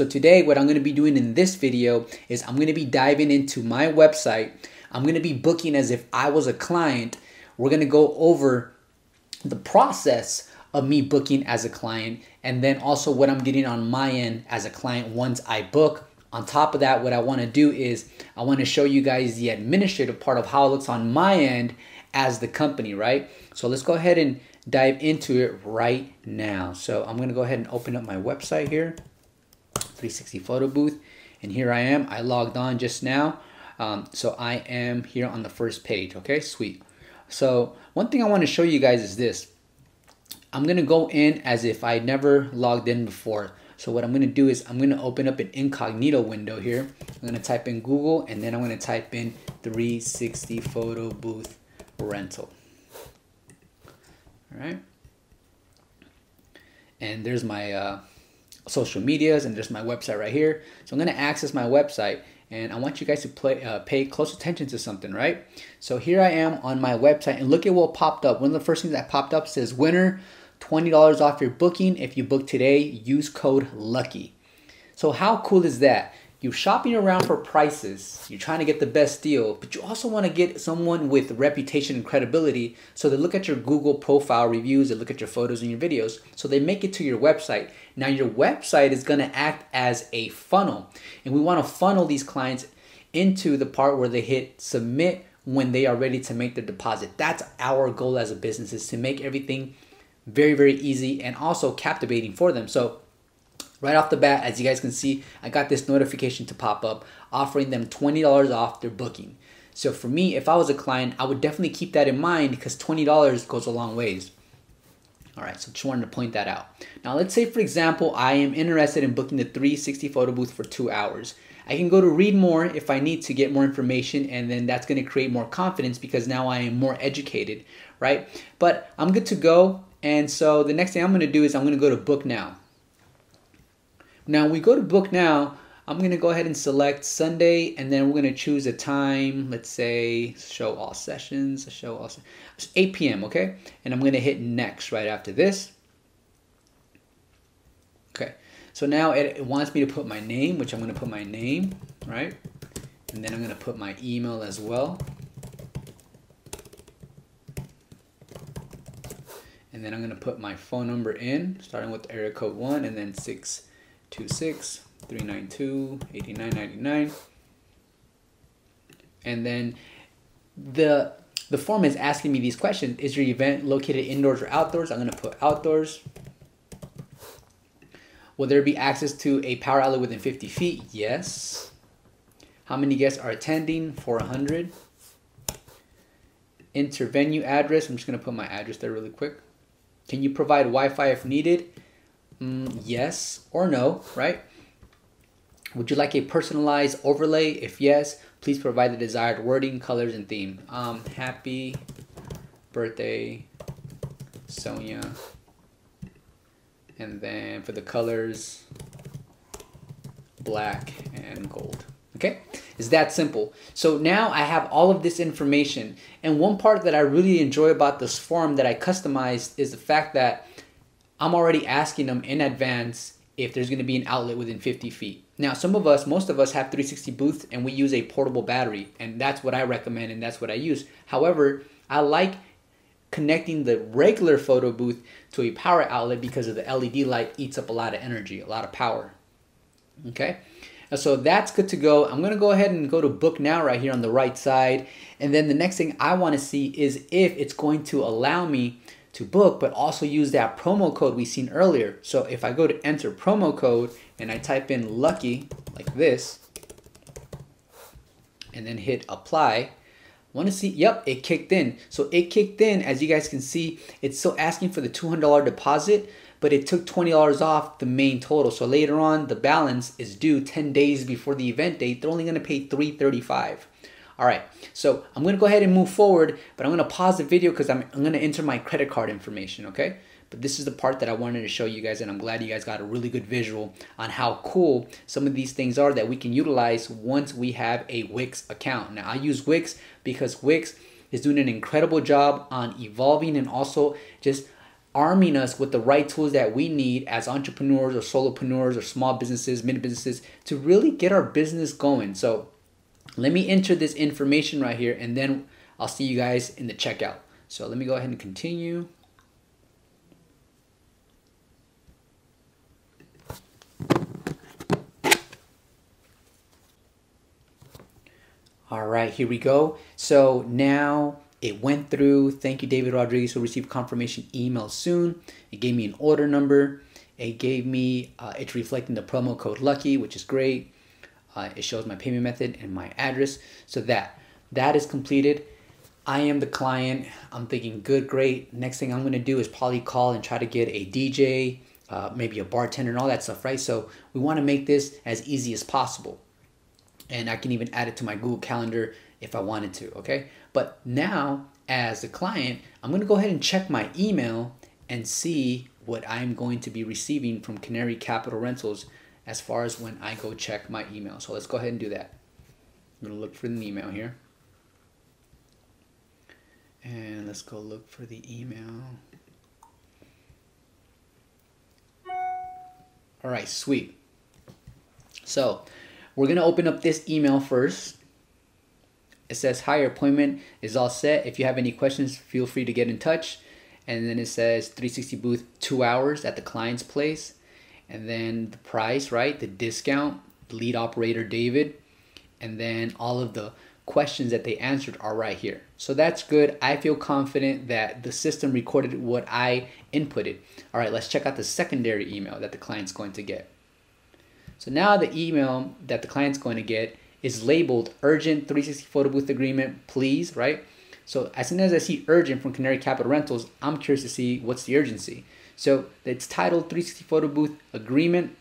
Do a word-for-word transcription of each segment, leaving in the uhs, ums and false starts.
So today what I'm gonna be doing in this video is I'm gonna be diving into my website. I'm gonna be booking as if I was a client. We're gonna go over the process of me booking as a client and then also what I'm getting on my end as a client once I book. On top of that, what I wanna do is I wanna show you guys the administrative part of how it looks on my end as the company, right? So let's go ahead and dive into it right now. So I'm gonna go ahead and open up my website here, three sixty photo booth, and here I am. I logged on just now. Um, so I am here on the first page, okay, sweet. So one thing I wanna show you guys is this. I'm gonna go in as if I never logged in before. So what I'm gonna do is I'm gonna open up an incognito window here. I'm gonna type in Google and then I'm gonna type in three sixty photo booth rental. All right. And there's my uh, social medias and there's my website right here. So I'm gonna access my website and I want you guys to play, uh, pay close attention to something, right? So here I am on my website and look at what popped up. One of the first things that popped up says winner, twenty dollars off your booking. If you book today, use code LUCKY. So how cool is that? You're shopping around for prices. You're trying to get the best deal, but you also want to get someone with reputation and credibility. So they look at your Google profile reviews, they look at your photos and your videos. So they make it to your website. Now your website is going to act as a funnel. And we want to funnel these clients into the part where they hit submit when they are ready to make their deposit. That's our goal as a business, is to make everything very, very easy and also captivating for them. So right off the bat, as you guys can see, I got this notification to pop up offering them twenty dollars off their booking. So for me, if I was a client, I would definitely keep that in mind because twenty dollars goes a long ways. All right, so just wanted to point that out. Now let's say, for example, I am interested in booking the three sixty photo booth for two hours. I can go to read more if I need to get more information, and then that's gonna create more confidence because now I am more educated, right? But I'm good to go. And so the next thing I'm gonna do is I'm gonna go to book now. Now we go to book now, I'm gonna go ahead and select Sunday, and then we're gonna choose a time, let's say show all sessions, show all sessions, eight P M, okay? And I'm gonna hit next right after this. Okay, so now it, it wants me to put my name, which I'm gonna put my name, right? And then I'm gonna put my email as well. And then I'm gonna put my phone number in, starting with area code one and then six two six, three nine two, eight nine nine nine. And then the the form is asking me these questions. Is your event located indoors or outdoors? I'm gonna put outdoors. Will there be access to a power outlet within fifty feet? Yes. How many guests are attending? four hundred. Intervenue address, I'm just gonna put my address there really quick. Can you provide Wi-Fi if needed? Mm, yes or no, right? Would you like a personalized overlay? If yes, please provide the desired wording, colors, and theme. Um, happy birthday, Sonia. And then for the colors, black and gold. Okay, it's that simple. So now I have all of this information. And one part that I really enjoy about this form that I customized is the fact that I'm already asking them in advance if there's gonna be an outlet within fifty feet. Now, some of us, most of us have three sixty booths and we use a portable battery, and that's what I recommend and that's what I use. However, I like connecting the regular photo booth to a power outlet because of the L E D light eats up a lot of energy, a lot of power, okay? So that's good to go. I'm gonna go ahead and go to book now right here on the right side. And then the next thing I wanna see is if it's going to allow me to book, but also use that promo code we seen earlier. So if I go to enter promo code and I type in LUCKY like this, and then hit apply, wanna see, yep, it kicked in. So it kicked in, as you guys can see, it's still asking for the two hundred dollar deposit, but it took twenty dollars off the main total. So later on, the balance is due ten days before the event date. They're only gonna pay three thirty-five. All right, so I'm gonna go ahead and move forward, but I'm gonna pause the video because I'm, I'm gonna enter my credit card information, okay? But this is the part that I wanted to show you guys, and I'm glad you guys got a really good visual on how cool some of these things are that we can utilize once we have a Wix account. Now, I use Wix because Wix is doing an incredible job on evolving and also just arming us with the right tools that we need as entrepreneurs or solopreneurs or small businesses, mini businesses, to really get our business going. So let me enter this information right here, and then I'll see you guys in the checkout. So let me go ahead and continue. All right, here we go. So now it went through. Thank you, David Rodriguez, who received confirmation email soon. It gave me an order number. It gave me, uh, it's reflecting the promo code Lucky, which is great. Uh, it shows my payment method and my address. So that, that is completed. I am the client. I'm thinking, good, great. Next thing I'm gonna do is probably call and try to get a D J, uh, maybe a bartender and all that stuff, right? So we wanna make this as easy as possible. And I can even add it to my Google Calendar if I wanted to, okay? But now, as a client, I'm gonna go ahead and check my email and see what I'm going to be receiving from Canary Capital Rentals as far as when I go check my email. So let's go ahead and do that. I'm gonna look for the email here. And let's go look for the email. All right, sweet. So, we're gonna open up this email first. It says, hi, your appointment is all set. If you have any questions, feel free to get in touch. And then it says three sixty booth, two hours at the client's place. And then the price, right? The discount, lead operator David. And then all of the questions that they answered are right here. So that's good. I feel confident that the system recorded what I inputted. All right, let's check out the secondary email that the client's going to get. So now the email that the client's going to get is labeled urgent three sixty photo booth agreement, please, right? So as soon as I see urgent from Canary Capital Rentals, I'm curious to see what's the urgency. So it's titled three sixty photo booth agreement,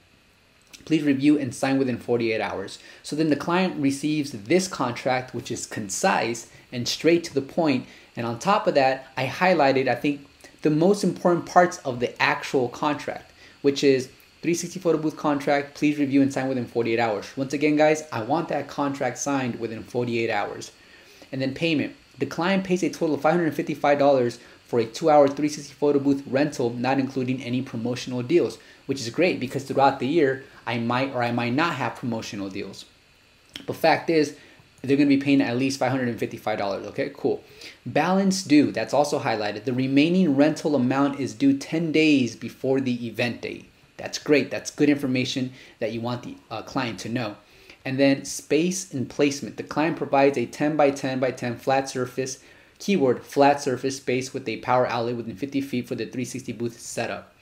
please review and sign within forty-eight hours. So then the client receives this contract, which is concise and straight to the point. And on top of that, I highlighted, I think, the most important parts of the actual contract, which is three sixty photo booth contract, please review and sign within forty-eight hours. Once again, guys, I want that contract signed within forty-eight hours. And then payment. The client pays a total of five hundred fifty-five dollars for a two-hour three sixty photo booth rental, not including any promotional deals, which is great because throughout the year, I might or I might not have promotional deals. But fact is, they're gonna be paying at least five hundred fifty-five dollars, okay, cool. Balance due, that's also highlighted. The remaining rental amount is due ten days before the event date. That's great. That's good information that you want the uh, client to know. And then space and placement. The client provides a ten by ten by ten flat surface, keyword flat surface space with a power outlet within fifty feet for the three sixty booth setup.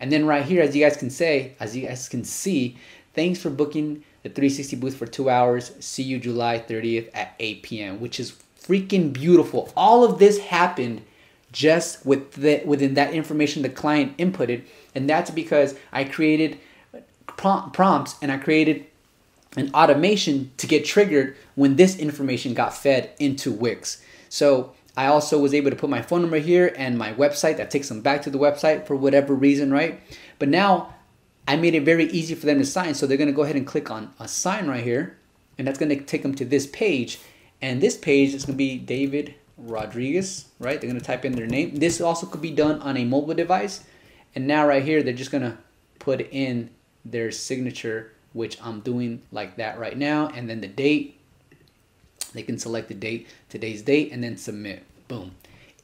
And then right here, as you guys can say, as you guys can see, thanks for booking the three sixty booth for two hours. See you July thirtieth at eight P M, which is freaking beautiful. All of this happened just with the, within that information the client inputted. And that's because I created prompts and I created an automation to get triggered when this information got fed into Wix. So I also was able to put my phone number here and my website. That takes them back to the website for whatever reason, right? But now I made it very easy for them to sign. So they're gonna go ahead and click on a sign right here, and that's gonna take them to this page. And this page is gonna be David Rodriguez, right? They're gonna type in their name. This also could be done on a mobile device. And now right here, they're just gonna put in their signature, which I'm doing like that right now. And then the date, they can select the date, today's date, and then submit, boom.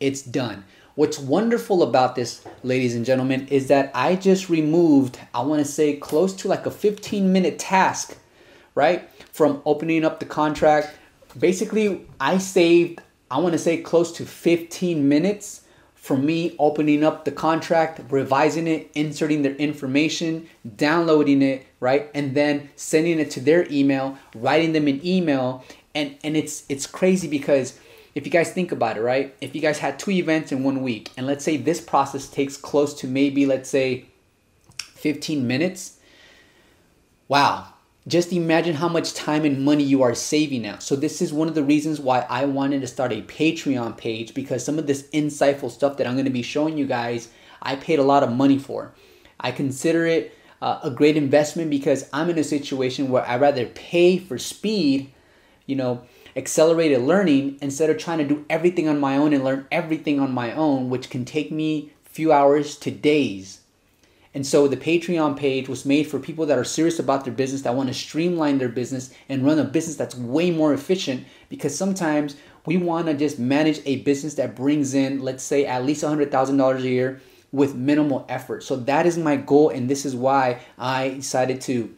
It's done. What's wonderful about this, ladies and gentlemen, is that I just removed, I wanna say close to like a fifteen minute task, right? From opening up the contract. Basically, I saved, I wanna say close to fifteen minutes for me opening up the contract, revising it, inserting their information, downloading it, right? And then sending it to their email, writing them an email. And, and it's, it's crazy because if you guys think about it, right? If you guys had two events in one week, and let's say this process takes close to maybe, let's say fifteen minutes, wow. Just imagine how much time and money you are saving now. So this is one of the reasons why I wanted to start a Patreon page, because some of this insightful stuff that I'm gonna be showing you guys, I paid a lot of money for. I consider it uh, a great investment because I'm in a situation where I'd rather pay for speed, you know, accelerated learning, instead of trying to do everything on my own and learn everything on my own, which can take me few hours to days. And so the Patreon page was made for people that are serious about their business, that want to streamline their business and run a business that's way more efficient, because sometimes we want to just manage a business that brings in, let's say, at least one hundred thousand dollars a year with minimal effort. So that is my goal, and this is why I decided to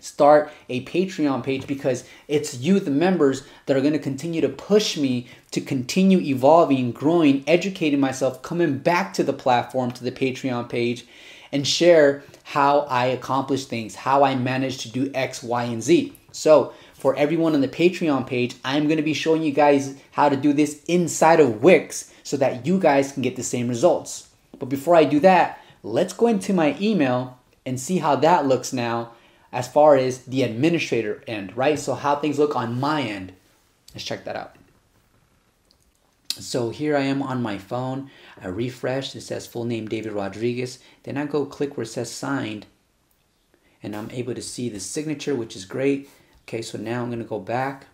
start a Patreon page, because it's you, the members, that are going to continue to push me to continue evolving, growing, educating myself, coming back to the platform, to the Patreon page, and share how I accomplish things, how I manage to do X, Y, and Z. So for everyone on the Patreon page, I'm going to be showing you guys how to do this inside of Wix so that you guys can get the same results. But before I do that, let's go into my email and see how that looks now as far as the administrator end, right? So how things look on my end. Let's check that out. So here I am on my phone. I refresh, it says full name David Rodriguez. Then I go click where it says signed, and I'm able to see the signature, which is great. Okay, so now I'm gonna go back,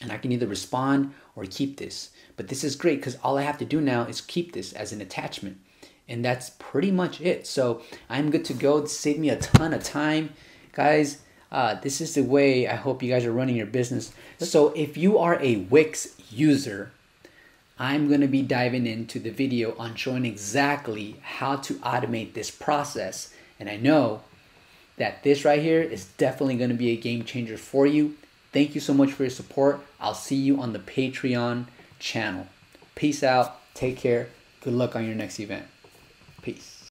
and I can either respond or keep this. But this is great, because all I have to do now is keep this as an attachment. And that's pretty much it. So I'm good to go. This saved me a ton of time. Guys, uh, this is the way I hope you guys are running your business. So if you are a Wix user, I'm gonna be diving into the video on showing exactly how to automate this process. And I know that this right here is definitely gonna be a game changer for you. Thank you so much for your support. I'll see you on the Patreon channel. Peace out, take care, good luck on your next event. Peace.